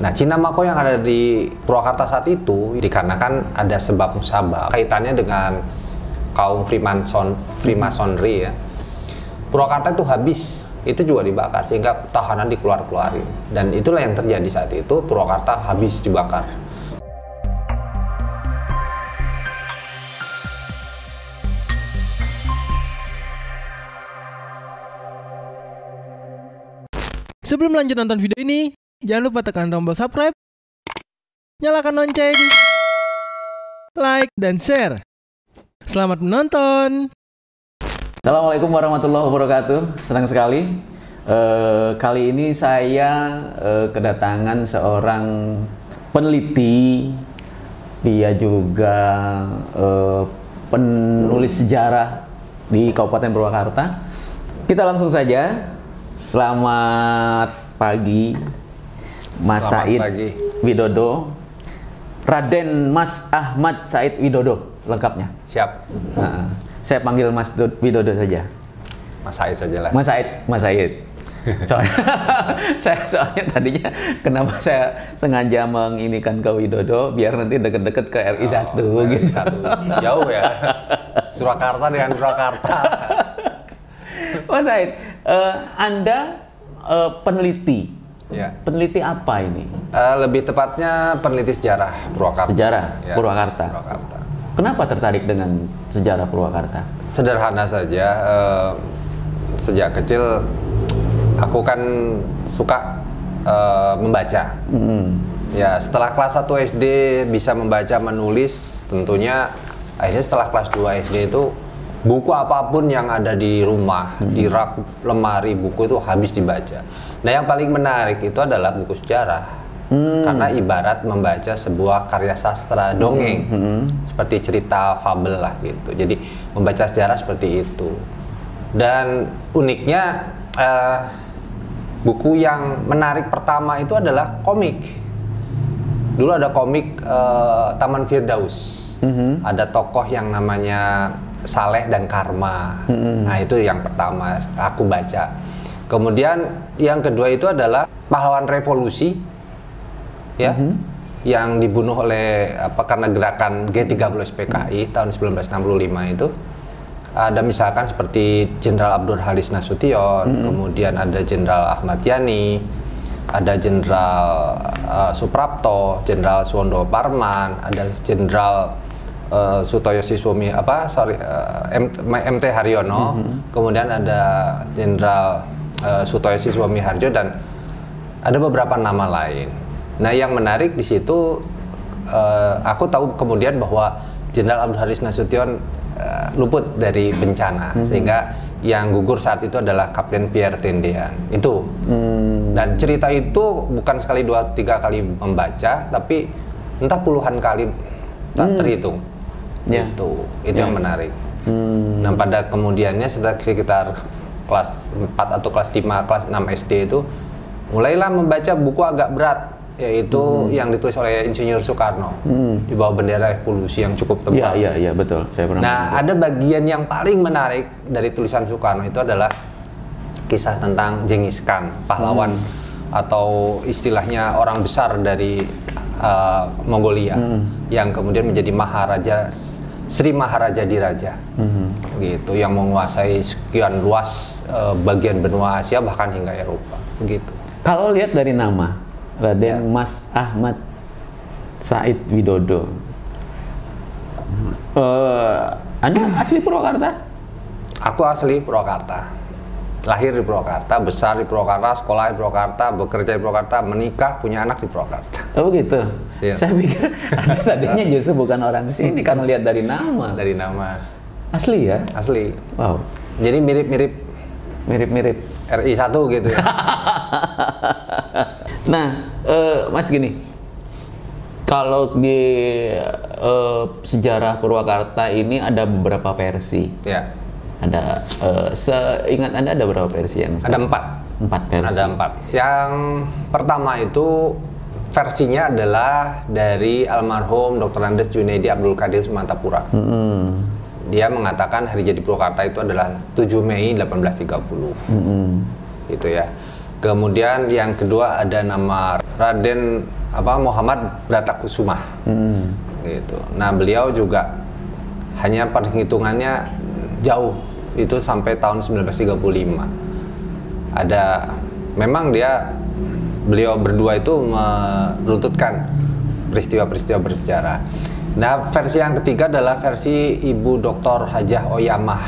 Nah, Cina Makao yang ada di Purwakarta saat itu dikarenakan ada sebab musabab kaitannya dengan kaum Freemasonry ya. Purwakarta itu habis, itu juga dibakar sehingga tahanan dikeluar-keluarin. Dan itulah yang terjadi saat itu, Purwakarta habis dibakar. Sebelum lanjut nonton video ini, jangan lupa tekan tombol subscribe, nyalakan lonceng, like, dan share. Selamat menonton! Assalamualaikum warahmatullahi wabarakatuh. Senang sekali kali ini saya kedatangan seorang peneliti. Dia juga penulis sejarah di Kabupaten Purwakarta. Kita langsung saja. Selamat pagi, Mas Said Widodo, Raden Mas Ahmad Said Widodo lengkapnya. Siap. Nah, saya panggil Mas Widodo saja. Mas Said saja lah. Mas Said. Soalnya, soalnya tadinya kenapa saya sengaja menginikan ke Widodo biar nanti deket-deket ke RI1 gitu. Jauh ya. Surakarta dengan Purwakarta. Mas Said, Anda peneliti, ya. Peneliti apa ini? Lebih tepatnya peneliti sejarah Purwakarta. Sejarah ya, Purwakarta. Kenapa tertarik dengan sejarah Purwakarta? Sederhana saja, sejak kecil aku kan suka membaca. Ya, setelah kelas 1 SD bisa membaca, menulis, tentunya akhirnya setelah kelas 2 SD itu buku apapun yang ada di rumah, di rak lemari buku itu habis dibaca. Nah, yang paling menarik itu adalah buku sejarah. Karena ibarat membaca sebuah karya sastra dongeng. Seperti cerita fabel lah gitu. Jadi membaca sejarah seperti itu. Dan uniknya buku yang menarik pertama itu adalah komik. Dulu ada komik Taman Firdaus. Ada tokoh yang namanya Saleh dan Karma. Nah, itu yang pertama aku baca. Kemudian yang kedua itu adalah pahlawan revolusi ya, yang dibunuh oleh karena gerakan G13 PKI tahun 1965 itu. Ada misalkan seperti Jenderal Abdul Halis Nasution, kemudian ada Jenderal Ahmad Yani, ada Jenderal Suprapto, Jenderal Suwondo Parman, ada Jenderal Sutoyo Siswomi, MT Haryono, kemudian ada Jenderal Sutoyo Siswomi Harjo, dan ada beberapa nama lain. Nah, yang menarik di situ, aku tahu kemudian bahwa Jenderal Abdul Haris Nasution luput dari bencana, sehingga yang gugur saat itu adalah Kapten Pierre Tendean. Itu, dan cerita itu bukan sekali dua tiga kali membaca, tapi entah puluhan kali tak terhitung. Itu yang menarik. Nah, pada kemudiannya sekitar kelas 4 atau kelas 5, kelas 6 SD itu mulailah membaca buku agak berat, yaitu yang ditulis oleh Insinyur Soekarno di bawah bendera revolusi yang cukup tebal. Iya, betul. Saya pernah. Nah, ada bagian yang paling menarik dari tulisan Soekarno itu adalah kisah tentang Genghis Khan, pahlawan atau istilahnya orang besar dari Mongolia, yang kemudian menjadi Maharaja Sri Maharaja Diraja, gitu, yang menguasai sekian luas bagian benua Asia bahkan hingga Eropa, begitu. Kalau lihat dari nama Raden Mas Ahmad Said Widodo, Anda asli Purwakarta? Aku asli Purwakarta, lahir di Purwakarta, besar di Purwakarta, sekolah di Purwakarta, bekerja di Purwakarta, menikah, punya anak di Purwakarta. Oh gitu. Siap. Saya pikir Anda tadinya justru bukan orang sini karena lihat dari nama. Dari nama. Asli ya? Asli. Wow. Jadi mirip-mirip. Mirip-mirip. RI1 gitu ya. Nah, Mas gini, kalau di sejarah Purwakarta ini ada beberapa versi. Ya. Ada, seingat Anda ada berapa versi yang sekarang? Ada 4 versi. Ada 4. Yang pertama itu versinya adalah dari almarhum Dr. Andes Djunaedi Abdulkadir Sumantapura. Dia mengatakan hari jadi Purwakarta itu adalah 7 Mei 1830. Gitu ya. Kemudian yang kedua ada nama Raden Muhammad Bratakusumah. Gitu. Nah, beliau juga hanya perhitungannya jauh, itu sampai tahun 1935. Ada, memang beliau berdua itu meruntutkan peristiwa-peristiwa bersejarah. Nah, versi yang ketiga adalah versi Ibu Dr. Hajah Oyamah,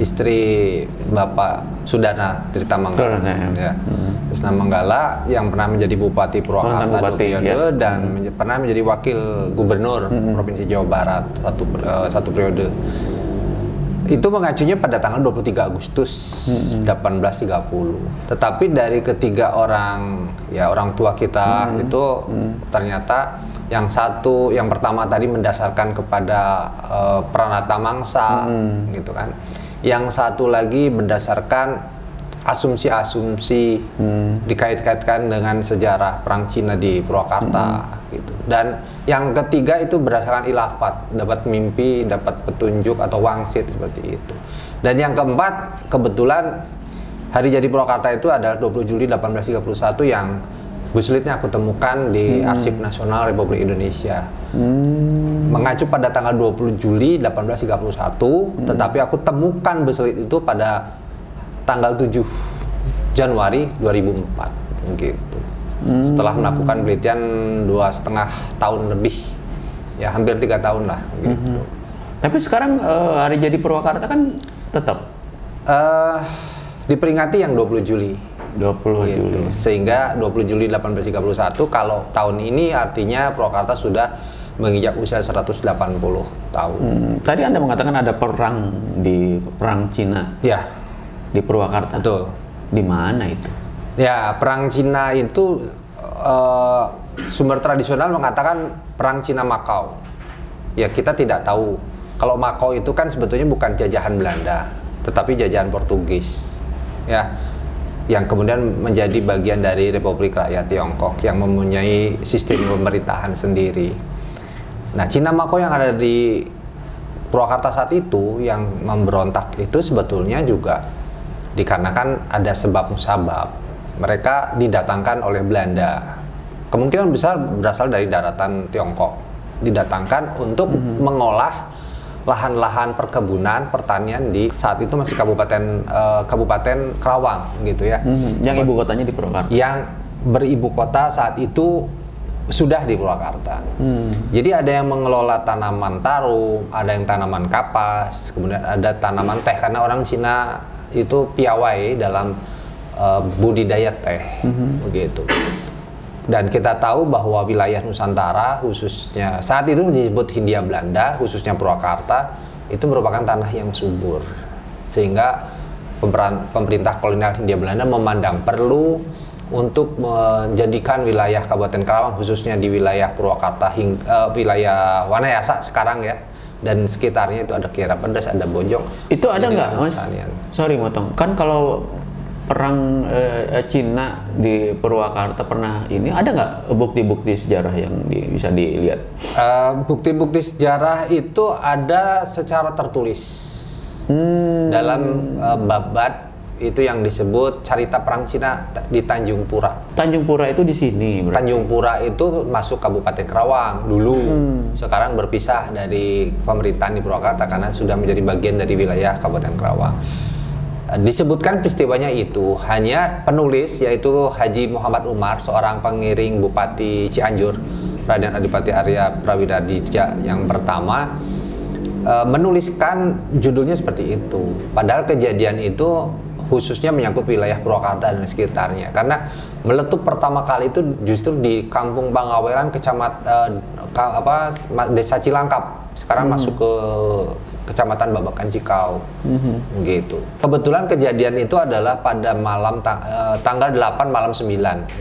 istri Bapak Sudana Trita Manggala. Trita Manggala yang pernah menjadi Bupati Purwakarta 2 periode dan pernah menjadi Wakil Gubernur Provinsi Jawa Barat satu periode. Itu mengacunya pada tanggal 23 Agustus 1830. Tetapi dari ketiga orang orang tua kita itu ternyata yang satu, yang pertama tadi mendasarkan kepada pranata mangsa gitu kan. Yang satu lagi berdasarkan asumsi-asumsi dikait-kaitkan dengan sejarah Perang Cina di Purwakarta gitu. Dan yang ketiga itu berdasarkan ilafat, dapat mimpi, dapat petunjuk atau wangsit seperti itu. Dan yang keempat, kebetulan hari jadi Purwakarta itu adalah 20 Juli 1831 yang buslitnya aku temukan di Arsip Nasional Republik Indonesia. Mengacu pada tanggal 20 Juli 1831, tetapi aku temukan buslit itu pada tanggal 7 Januari 2004 gitu. Setelah melakukan penelitian 2,5 tahun lebih, ya hampir 3 tahun lah gitu. Tapi sekarang hari jadi Purwakarta kan tetap diperingati yang 20 Juli gitu. Sehingga 20 Juli 1831 kalau tahun ini artinya Purwakarta sudah menginjak usia 180 tahun. Tadi Anda mengatakan ada perang di Perang Cina. Ya. Di Purwakarta? Betul. Di mana itu? Ya, Perang Cina itu sumber tradisional mengatakan Perang Cina Makao. Ya, kita tidak tahu. Kalau Makao itu kan sebetulnya bukan jajahan Belanda, tetapi jajahan Portugis. Ya, yang kemudian menjadi bagian dari Republik Rakyat Tiongkok yang mempunyai sistem pemerintahan sendiri. Nah, Cina Makao yang ada di Purwakarta saat itu yang memberontak itu sebetulnya juga dikarenakan ada sebab musabab. Mereka didatangkan oleh Belanda, kemungkinan besar berasal dari daratan Tiongkok, didatangkan untuk mengolah lahan-lahan perkebunan pertanian di saat itu masih kabupaten Karawang gitu ya, yang ibu kotanya di Purwakarta, yang beribu kota saat itu sudah di Purwakarta. Jadi ada yang mengelola tanaman tarum, ada yang tanaman kapas, kemudian ada tanaman teh, karena orang Cina itu piawai dalam budidaya teh begitu. Dan kita tahu bahwa wilayah Nusantara, khususnya saat itu disebut Hindia Belanda, khususnya Purwakarta, itu merupakan tanah yang subur, sehingga pemerintah kolonial Hindia Belanda memandang perlu untuk menjadikan wilayah Kabupaten Karawang, khususnya di wilayah Purwakarta, wilayah Wanayasa sekarang ya, dan sekitarnya itu ada Girapedes, ada Bojong. Itu ada nggak, Mas? Sorry, motong. Kan kalau perang Cina di Purwakarta pernah ini, ada nggak bukti-bukti sejarah yang bisa dilihat? Bukti-bukti sejarah itu ada secara tertulis dalam babat itu yang disebut Carita Perang Cina di Tanjungpura. Tanjungpura itu di sini berarti? Tanjungpura itu masuk Kabupaten Karawang dulu, sekarang berpisah dari pemerintahan di Purwakarta karena sudah menjadi bagian dari wilayah Kabupaten Karawang. Disebutkan peristiwanya itu hanya penulis, yaitu Haji Muhammad Umar, seorang pengiring Bupati Cianjur, Raden Adipati Arya Prawiradiredja yang pertama, menuliskan judulnya seperti itu. Padahal kejadian itu khususnya menyangkut wilayah Purwakarta dan sekitarnya, karena meletup pertama kali itu justru di Kampung Bangawelan, Desa Cilangkap, sekarang masuk ke Kecamatan Babakan Cikau, gitu. Kebetulan kejadian itu adalah pada malam tanggal 8 malam 9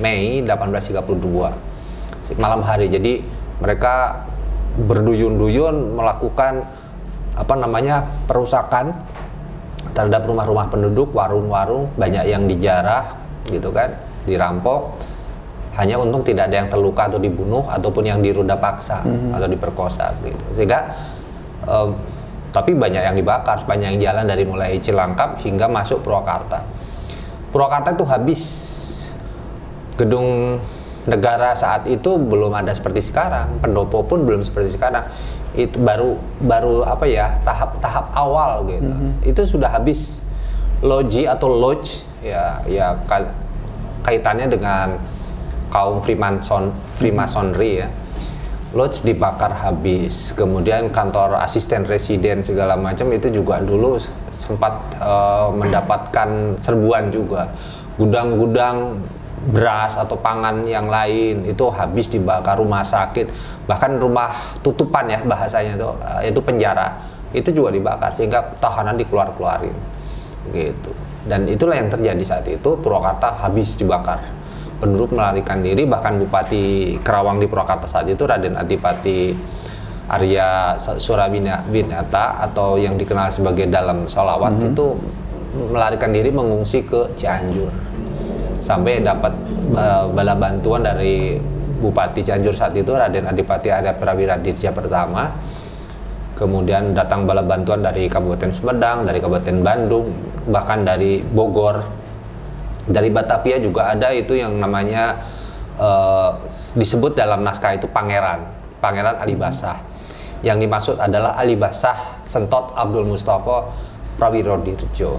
Mei 1832 malam hari. Jadi mereka berduyun-duyun melakukan perusakan terhadap rumah-rumah penduduk, warung-warung, banyak yang dijarah gitu kan, dirampok. Hanya untung tidak ada yang terluka atau dibunuh ataupun yang diruda paksa atau diperkosa gitu. Sehingga tapi banyak yang dibakar, banyak yang jalan dari mulai Cilangkap hingga masuk Purwakarta. Purwakarta itu habis. Gedung negara saat itu belum ada seperti sekarang, pendopo pun belum seperti sekarang. Itu baru apa ya, tahap-tahap awal gitu. Itu sudah habis. Loji atau lodge ya kaitannya dengan kaum Freemasonry ya. Lodge dibakar habis, kemudian kantor asisten residen segala macam itu juga dulu sempat mendapatkan serbuan juga. Gudang-gudang beras atau pangan yang lain itu habis dibakar, rumah sakit, bahkan rumah tutupan ya bahasanya itu, yaitu penjara, itu juga dibakar sehingga tahanan dikeluar-keluarin gitu. Dan itulah yang terjadi saat itu, Purwakarta habis dibakar. Penduduk melarikan diri, bahkan Bupati Karawang di Purwakarta saat itu Raden Adipati Arya Surabhinata atau yang dikenal sebagai Dalam Solawat itu melarikan diri mengungsi ke Cianjur sampai dapat bala bantuan dari Bupati Cianjur saat itu Raden Adipati Arya Prawiradiredja pertama, kemudian datang bala bantuan dari Kabupaten Sumedang, dari Kabupaten Bandung, bahkan dari Bogor. Dari Batavia juga ada itu yang namanya disebut dalam naskah itu Pangeran Ali Basha. Yang dimaksud adalah Ali Basha Sentot Abdul Mustafa Prawiradirja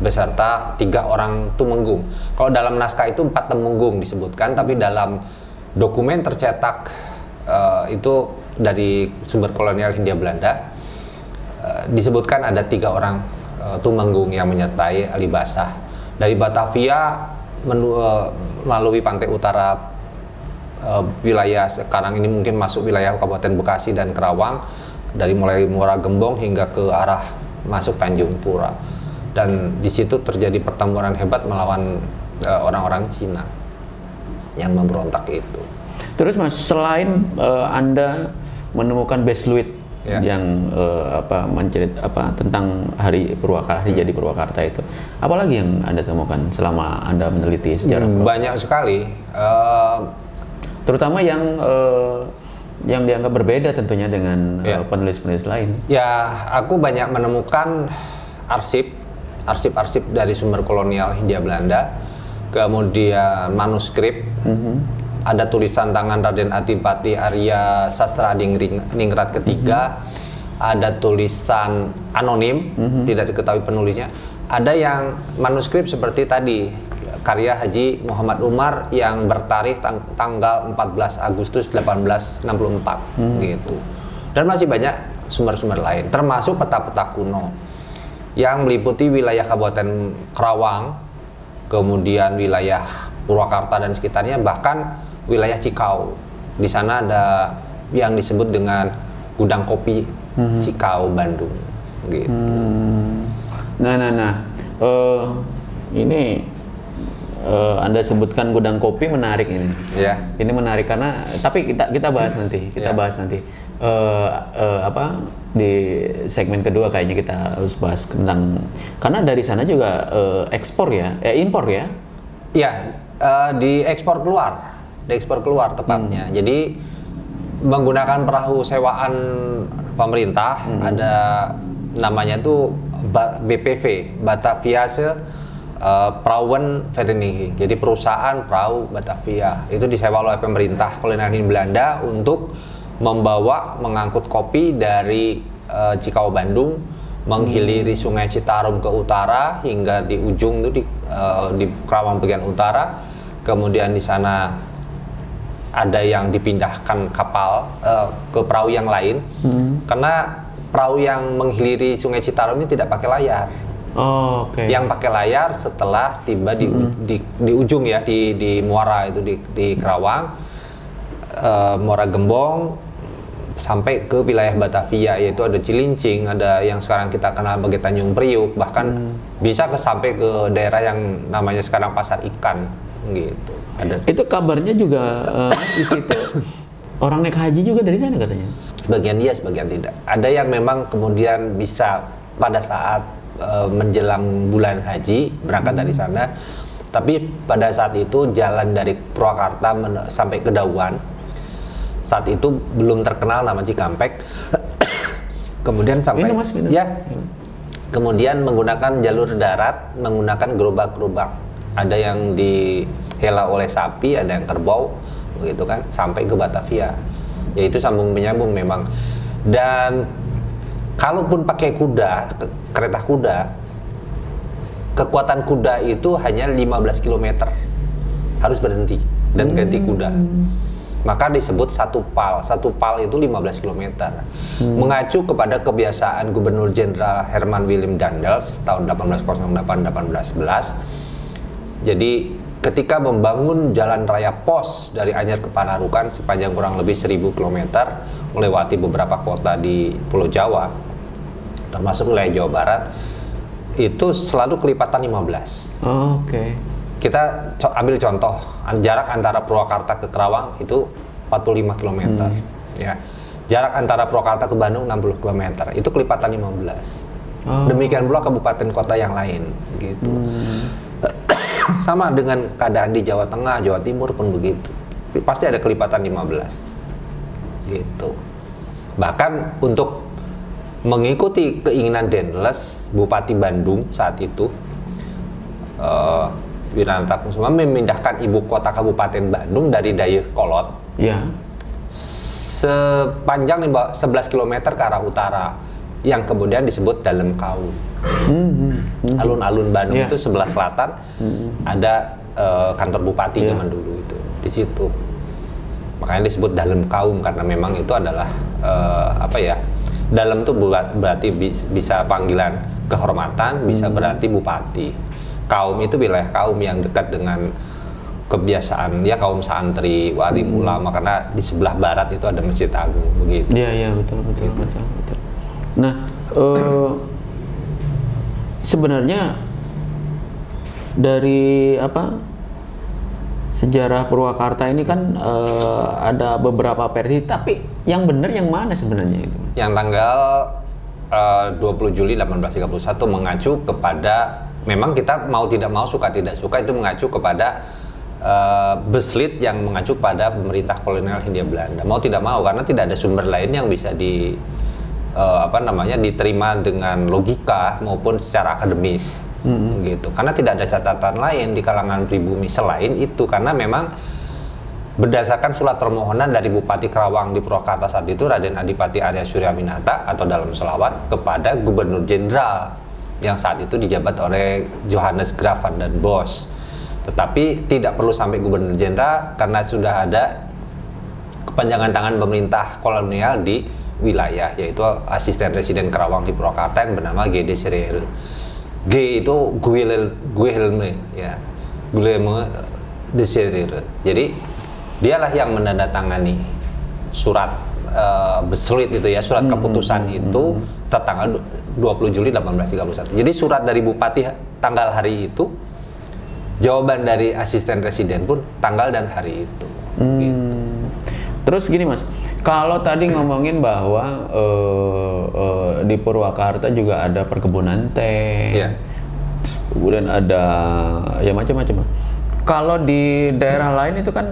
beserta 3 orang tumenggung. Kalau dalam naskah itu 4 temenggung disebutkan, tapi dalam dokumen tercetak itu dari sumber kolonial Hindia Belanda disebutkan ada 3 orang tumenggung yang menyertai Ali Basha. Dari Batavia melalui pantai utara wilayah sekarang ini mungkin masuk wilayah Kabupaten Bekasi dan Karawang, dari mulai Muara Gembong hingga ke arah masuk Tanjungpura, dan di situ terjadi pertempuran hebat melawan orang-orang Cina yang memberontak itu. Terus Mas, selain Anda menemukan Besluit yang tentang hari Purwakarta, jadi Purwakarta itu, apalagi yang Anda temukan selama Anda meneliti sejarah Purwakarta? Banyak sekali, terutama yang dianggap berbeda tentunya dengan penulis-penulis lain. Ya, aku banyak menemukan arsip dari sumber kolonial Hindia Belanda, kemudian manuskrip. Ada tulisan tangan Raden Adipati Arya Sastra Ningrat ketiga, ada tulisan anonim, tidak diketahui penulisnya. Ada yang manuskrip seperti tadi, karya Haji Muhammad Umar yang bertarikh tanggal 14 Agustus 1864 gitu. Dan masih banyak sumber-sumber lain, termasuk peta-peta kuno yang meliputi wilayah Kabupaten Karawang, kemudian wilayah Purwakarta dan sekitarnya, bahkan wilayah Cikau. Di sana ada yang disebut dengan gudang kopi Cikau Bandung gitu. Ini Anda sebutkan gudang kopi, menarik ini. Ini menarik karena, tapi kita bahas nanti, di segmen kedua kayaknya kita harus bahas tentang, karena dari sana juga ekspor ya, impor ya. Diekspor keluar tepatnya. Jadi menggunakan perahu sewaan pemerintah, ada namanya itu BPV, Bataviase Prauen Vereniging. Jadi perusahaan perahu Batavia itu disewa oleh pemerintah kolonial Belanda untuk membawa, mengangkut kopi dari Cikau Bandung, menghiliri sungai Citarum ke utara hingga di ujung itu di Karawang bagian utara. Kemudian di sana ada yang dipindahkan kapal ke perahu yang lain, karena perahu yang menghiliri sungai Citarum ini tidak pakai layar. Yang pakai layar setelah tiba di ujung ya, di muara itu, di Karawang, Muara Gembong sampai ke wilayah Batavia, yaitu ada Cilincing, ada yang sekarang kita kenal sebagai Tanjung Priuk, bahkan bisa sampai ke daerah yang namanya sekarang Pasar Ikan gitu. Ada. Itu kabarnya juga di situ orang naik haji juga dari sana katanya. Sebagian iya, sebagian tidak. Ada yang memang kemudian bisa pada saat menjelang bulan haji berangkat dari sana, tapi pada saat itu jalan dari Purwakarta sampai ke Dauan saat itu belum terkenal nama Cikampek. Kemudian sampai kemudian menggunakan jalur darat, menggunakan gerobak-gerobak ada yang dihela oleh sapi, ada yang kerbau, begitu kan, sampai ke Batavia. Yaitu sambung menyambung memang. Dan kalaupun pakai kuda, kereta kuda, kekuatan kuda itu hanya 15 km. Harus berhenti dan ganti kuda. Maka disebut satu PAL. Satu PAL itu 15 km. Mengacu kepada kebiasaan Gubernur Jenderal Herman Willem Daendels tahun 1808-1811. Jadi ketika membangun jalan raya pos dari Anyar ke Panarukan sepanjang kurang lebih 1000 km melewati beberapa kota di Pulau Jawa, termasuk wilayah Jawa Barat, itu selalu kelipatan 15. Oh, oke. Kita ambil contoh, jarak antara Purwakarta ke Karawang itu 45 km. Ya. Jarak antara Purwakarta ke Bandung 60 km, itu kelipatan 15. Oh. Demikian pula kabupaten kota yang lain gitu. Sama dengan keadaan di Jawa Tengah, Jawa Timur pun begitu. Pasti ada kelipatan 15. Gitu. Bahkan untuk mengikuti keinginan Daendels, Bupati Bandung saat itu, Wiratakusumah memindahkan ibu kota Kabupaten Bandung dari Dayakolot. Ya. Sepanjang 11 km ke arah utara, yang kemudian disebut Dalemkau. Alun-alun Bandung itu sebelah selatan, ada kantor bupati zaman dulu itu di situ. Makanya disebut Dalemkau karena memang itu adalah apa ya? Dalem itu berarti bisa panggilan kehormatan, bisa berarti bupati. Kaum itu wilayah kaum yang dekat dengan kebiasaan ya kaum santri, alim ulama, karena di sebelah barat itu ada Masjid Agung begitu. Iya, iya, betul. Nah, sebenarnya dari apa sejarah Purwakarta ini kan ada beberapa versi, tapi yang benar yang mana sebenarnya itu? Yang tanggal 20 Juli 1831 mengacu kepada, memang kita mau tidak mau, suka tidak suka, itu mengacu kepada beslit yang mengacu pada pemerintah kolonial Hindia Belanda. Mau tidak mau, karena tidak ada sumber lain yang bisa di apa namanya diterima dengan logika maupun secara akademis gitu, karena tidak ada catatan lain di kalangan pribumi selain itu, karena memang berdasarkan surat permohonan dari Bupati Karawang di Purwakarta saat itu, Raden Adipati Arya Surabhinata atau dalam selawat kepada Gubernur Jenderal yang saat itu dijabat oleh Johannes Graffan dan Bos, tetapi tidak perlu sampai Gubernur Jenderal karena sudah ada kepanjangan tangan pemerintah kolonial di wilayah, yaitu asisten residen Karawang di Purwakarta yang bernama G. Desirel. G itu Gwilelme, ya. Gwilelme Desirel. Jadi dialah yang menandatangani surat besluit itu ya, surat keputusan itu tertanggal 20 Juli 1831. Jadi surat dari bupati tanggal hari itu, jawaban dari asisten residen pun tanggal dan hari itu. Gitu. Terus gini Mas, kalau tadi ngomongin bahwa di Purwakarta juga ada perkebunan teh, kemudian ada ya macam-macam. Kalau di daerah lain itu kan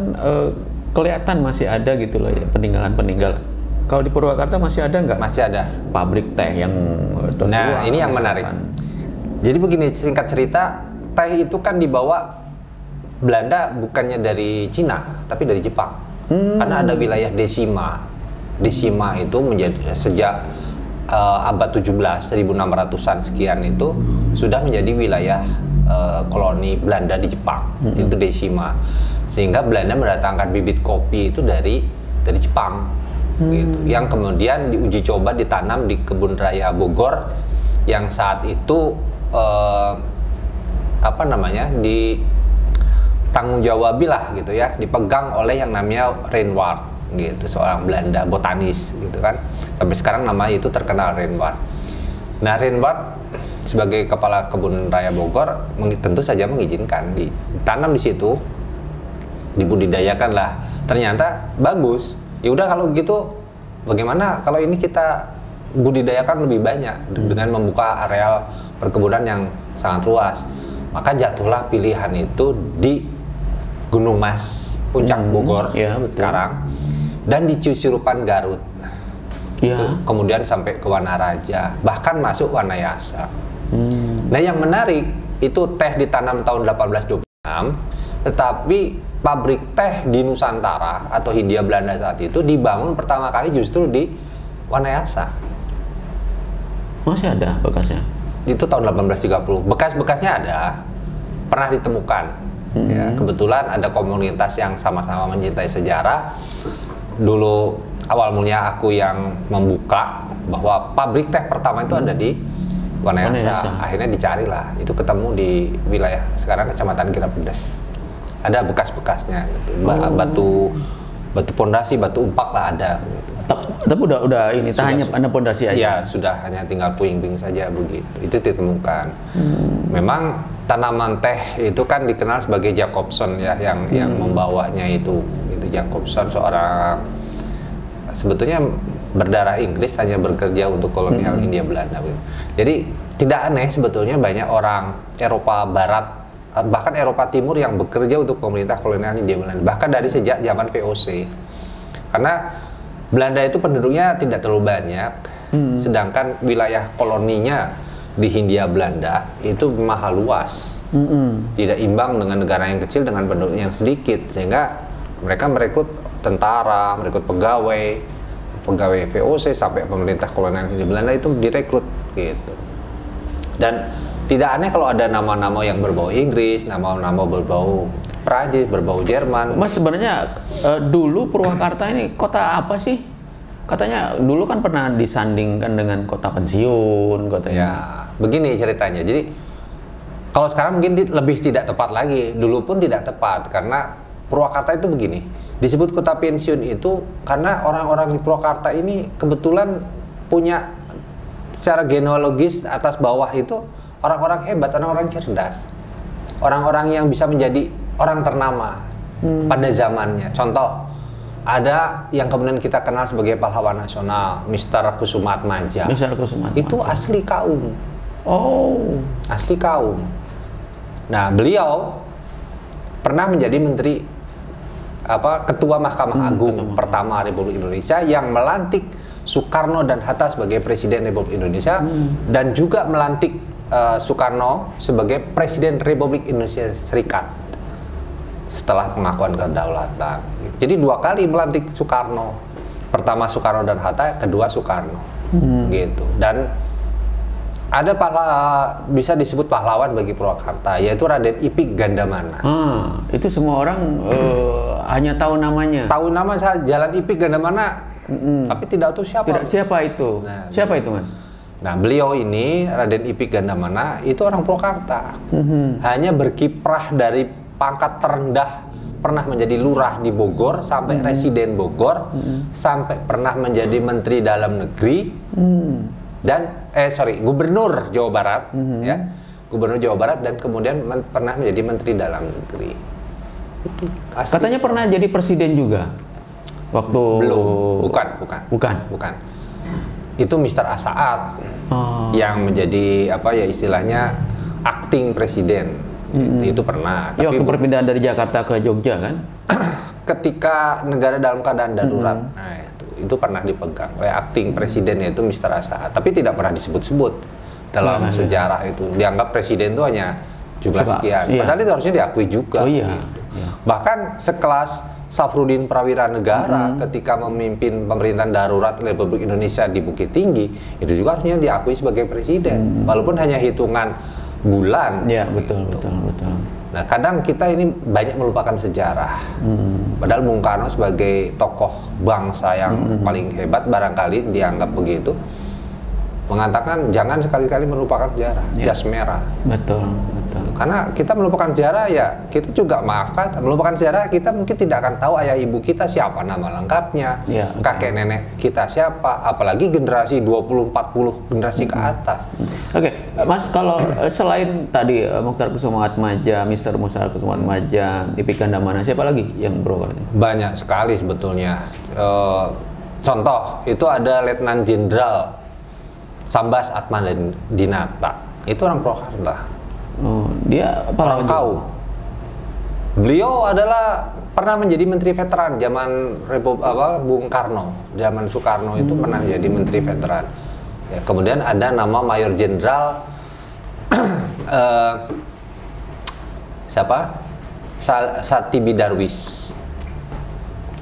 kelihatan masih ada gitu loh ya peninggalan-peninggalan. Kalau di Purwakarta masih ada nggak? Masih ada. Pabrik teh yang tertua. Nah ini yang menarik. Jadi begini, singkat cerita, teh itu kan dibawa Belanda bukannya dari Cina tapi dari Jepang. Karena ada wilayah Deshima. Deshima itu menjadi sejak abad 17, 1600-an sekian itu sudah menjadi wilayah koloni Belanda di Jepang. Itu Deshima. Sehingga Belanda mendatangkan bibit kopi itu dari Jepang. Gitu. Yang kemudian diuji coba ditanam di kebun raya Bogor yang saat itu apa namanya di tanggung jawabilah gitu ya, dipegang oleh yang namanya Reinwardt gitu, seorang Belanda botanis gitu kan, sampai sekarang nama itu terkenal Reinwardt. Nah Reinwardt sebagai kepala kebun raya Bogor tentu saja mengizinkan ditanam di situ, dibudidayakan lah, ternyata bagus. Ya udah kalau gitu bagaimana kalau ini kita budidayakan lebih banyak dengan membuka areal perkebunan yang sangat luas. Maka jatuhlah pilihan itu di Gunung Mas, puncak Bogor sekarang, dan di Cisurupan Garut, kemudian sampai ke Wanaraja, bahkan masuk Wanayasa. Nah yang menarik itu teh ditanam tahun 1820 Vietnam, tetapi pabrik teh di Nusantara atau Hindia Belanda saat itu dibangun pertama kali justru di Wanayasa. Masih ada bekasnya? Itu tahun 1830. Bekas-bekasnya ada, pernah ditemukan. Ya, kebetulan ada komunitas yang sama-sama mencintai sejarah. Dulu awal mulanya aku yang membuka bahwa pabrik teh pertama itu ada di Wanayasa. Akhirnya dicarilah, itu ketemu di wilayah sekarang Kecamatan Girapedes. Ada bekas-bekasnya gitu. Batu pondasi, batu umpak lah ada gitu. Tapi udah ini hanya ada pondasi aja. Iya, sudah hanya tinggal puing-puing saja begitu. Itu ditemukan. Memang tanaman teh itu kan dikenal sebagai Jacobson ya yang membawanya itu. Itu Jacobson seorang sebetulnya berdarah Inggris, hanya bekerja untuk kolonial Hindia Belanda gitu. Jadi tidak aneh sebetulnya banyak orang Eropa Barat bahkan Eropa Timur yang bekerja untuk pemerintah kolonial Hindia Belanda, bahkan dari sejak zaman VOC, karena Belanda itu penduduknya tidak terlalu banyak, sedangkan wilayah koloninya di Hindia Belanda itu maha luas, tidak imbang dengan negara yang kecil dengan penduduknya yang sedikit, sehingga mereka merekrut tentara, merekrut pegawai VOC sampai pemerintah kolonial Hindia Belanda itu direkrut gitu. Dan tidak aneh kalau ada nama-nama yang berbau Inggris, nama-nama berbau Prancis, berbau Jerman. Mas, sebenarnya dulu Purwakarta ini kota apa sih? Katanya dulu kan pernah disandingkan dengan kota pensiun, kota ini. Ya, begini ceritanya. Jadi kalau sekarang mungkin lebih tidak tepat lagi. Dulu pun tidak tepat karena Purwakarta itu begini. Disebut kota pensiun itu karena orang-orang di Purwakarta ini kebetulan punya secara genealogis atas bawah itu orang-orang hebat, orang-orang cerdas, orang-orang yang bisa menjadi orang ternama pada zamannya. Contoh, ada yang kemudian kita kenal sebagai pahlawan nasional, Mr. Kusumaatmadja. Mr. Kusumaatmadja itu asli Kaum. Oh, asli Kaum. Nah, beliau pernah menjadi menteri Ketua Mahkamah Agung pertama Republik Indonesia, yang melantik Soekarno dan Hatta sebagai Presiden Republik Indonesia, dan juga melantik Soekarno sebagai Presiden Republik Indonesia Serikat setelah pengakuan kedaulatan. Jadi dua kali melantik Soekarno, pertama Soekarno dan Hatta, kedua Soekarno, gitu. Dan ada bisa disebut pahlawan bagi Purwakarta, yaitu Raden Ipik Gandamana. Itu semua orang hanya tahu namanya. Tahu nama saja, Jalan Ipik Gandamana, tapi tidak tahu siapa. Tidak siapa itu? Nah, siapa itu, Mas? Nah, beliau ini, Raden Ipik Gandamana, itu orang Purwakarta. Hanya berkiprah dari pangkat terendah, pernah menjadi lurah di Bogor, sampai residen Bogor, sampai pernah menjadi menteri dalam negeri, dan, gubernur Jawa Barat, ya, gubernur Jawa Barat, dan kemudian pernah menjadi menteri dalam negeri. Katanya pernah jadi presiden juga? Waktu... Belum, bukan. Itu Mr. Asaat yang menjadi istilahnya acting presiden, itu pernah. Ya, tapi perpindahan dari Jakarta ke Jogja kan? Ketika negara dalam keadaan darurat, nah itu pernah dipegang oleh acting presiden, yaitu Mr. Asaat, tapi tidak pernah disebut-sebut dalam sejarah itu. Dianggap presiden itu hanya jumlah sekian, padahal itu harusnya diakui juga. Bahkan sekelas Safrudin Prawiranegara ketika memimpin pemerintahan darurat Republik Indonesia di Bukit Tinggi, itu juga harusnya diakui sebagai presiden, walaupun hanya hitungan bulan. Ya, betul. Nah, kadang kita ini banyak melupakan sejarah. Padahal Bung Karno sebagai tokoh bangsa yang paling hebat, barangkali dianggap begitu, mengatakan jangan sekali-kali melupakan sejarah, jas merah. Betul. Karena kita melupakan sejarah, ya kita juga melupakan sejarah, kita mungkin tidak akan tahu ayah ibu kita siapa nama lengkapnya, kakek nenek kita siapa, apalagi generasi 20-40 generasi ke atas. Oke, Mas, kalau selain tadi Mukhtar Kusumaatmadja, Mr. Mukhtar Kusumaatmadja, Ipik Gandamana, siapa lagi yang berwarna? Banyak sekali sebetulnya. Contoh, itu ada Letnan Jenderal Sambas Atmadinata, itu orang Purwakarta. Dia pahlawan Kaum. Beliau adalah pernah menjadi menteri veteran zaman Bung Karno, zaman Soekarno itu pernah jadi menteri veteran. Ya, kemudian ada nama Mayor Jenderal siapa? Sati Bidarwis.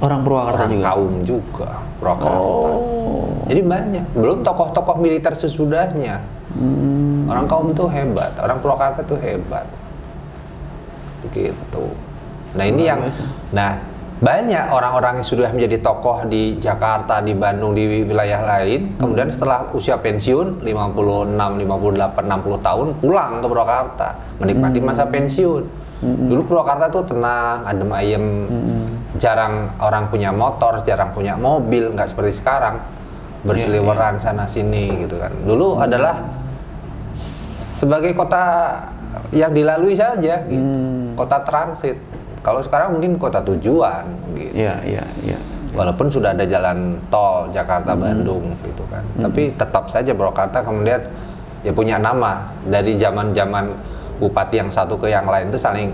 Orang Purwakarta juga? Kaum juga, Purwakarta. Oh. Jadi banyak. Belum tokoh-tokoh militer sesudahnya. Hmm. Orang kaum tuh hebat, orang Purwakarta tuh hebat. Begitu. Nah ini yang, nah banyak orang-orang yang sudah menjadi tokoh di Jakarta, di Bandung, di wilayah lain. Kemudian setelah usia pensiun, 56, 58, 60 tahun, pulang ke Purwakarta. Menikmati masa pensiun. Dulu Purwakarta tuh tenang, adem ayem, jarang orang punya motor, jarang punya mobil, nggak seperti sekarang berseliweran sana sini gitu kan. Dulu adalah sebagai kota yang dilalui saja, gitu. Kota transit. Kalau sekarang mungkin kota tujuan, gitu. Walaupun sudah ada jalan tol Jakarta Bandung gitu kan, tapi tetap saja Purwakarta kemudian ya punya nama dari zaman-zaman. Bupati yang satu ke yang lain itu saling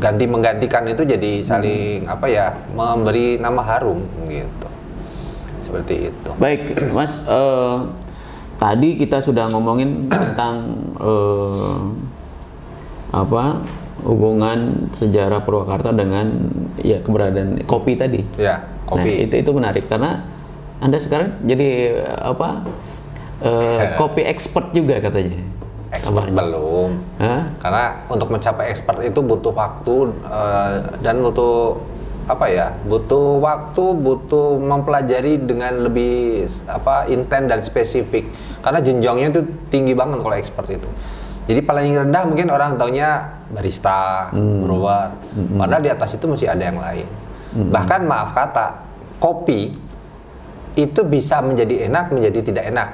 ganti menggantikan itu jadi saling apa ya memberi nama harum gitu seperti itu. Baik Mas, tadi kita sudah ngomongin tentang apa hubungan sejarah Purwakarta dengan ya keberadaan kopi tadi. Ya kopi. Nah, itu menarik karena Anda sekarang jadi apa kopi expert juga katanya. Expert belum, karena untuk mencapai expert itu butuh waktu dan butuh apa ya, butuh waktu, butuh mempelajari dengan lebih apa intent dan spesifik. Karena jenjangnya itu tinggi banget kalau expert itu. Jadi paling rendah mungkin orang taunya barista, brewer, padahal di atas itu masih ada yang lain. Bahkan maaf kata, kopi itu bisa menjadi enak, menjadi tidak enak.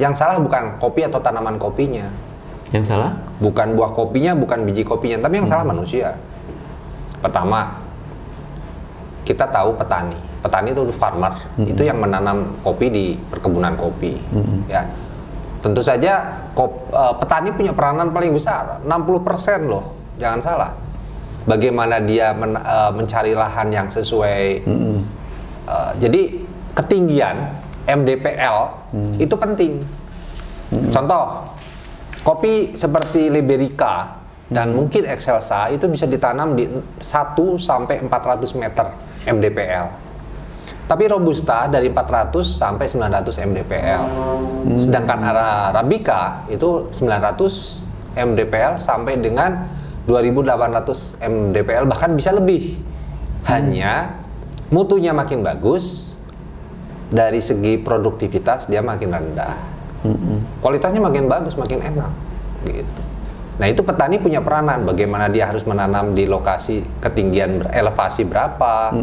Yang salah bukan kopi atau tanaman kopinya. Yang salah? Bukan buah kopinya, bukan biji kopinya, tapi yang salah manusia. Pertama, kita tahu petani. Petani itu farmer, itu yang menanam kopi di perkebunan kopi. Ya. Tentu saja petani punya peranan paling besar, 60% loh, jangan salah. Bagaimana dia mencari lahan yang sesuai. Jadi ketinggian MDPL itu penting. Contoh, kopi seperti Liberica dan mungkin Excelsa itu bisa ditanam di 1 sampai 400 meter MDPL. Tapi Robusta dari 400 sampai 900 MDPL. Sedangkan Arabica itu 900 MDPL sampai dengan 2800 MDPL bahkan bisa lebih. Hanya mutunya makin bagus. Dari segi produktivitas dia makin rendah, kualitasnya makin bagus, makin enak, gitu. Nah itu petani punya peranan, bagaimana dia harus menanam di lokasi ketinggian elevasi berapa,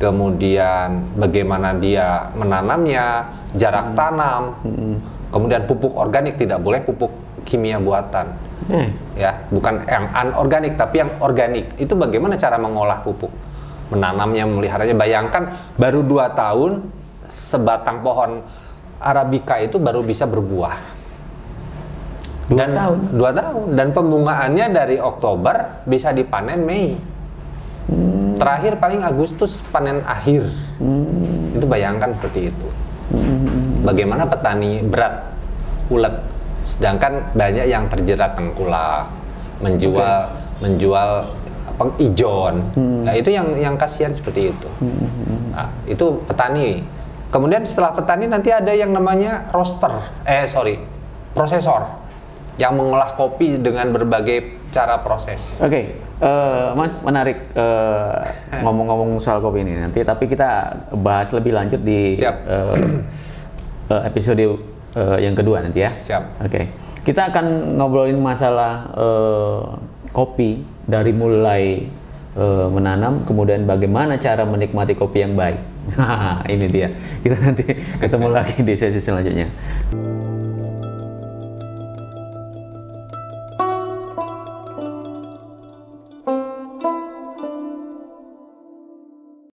kemudian bagaimana dia menanamnya, jarak tanam, kemudian pupuk organik, tidak boleh pupuk kimia buatan, ya bukan yang anorganik tapi yang organik. Itu bagaimana cara mengolah pupuk, menanamnya, memeliharanya. Bayangkan baru 2 tahun. Sebatang pohon Arabica itu baru bisa berbuah. 2 tahun. Dan pembungaannya dari Oktober bisa dipanen Mei. Terakhir paling Agustus panen akhir. Itu bayangkan seperti itu. Bagaimana petani berat, ulet. Sedangkan banyak yang terjerat tengkulak, menjual pengijon. Nah, itu yang kasihan seperti itu. Nah, itu petani. Kemudian setelah petani nanti ada yang namanya prosesor yang mengolah kopi dengan berbagai cara proses. Oke, Mas, menarik ngomong-ngomong soal kopi ini nanti, tapi kita bahas lebih lanjut di episode yang kedua nanti ya. Siap. Oke, kita akan ngobrolin masalah kopi dari mulai menanam, kemudian bagaimana cara menikmati kopi yang baik. Ini dia, kita nanti ketemu lagi di sesi selanjutnya.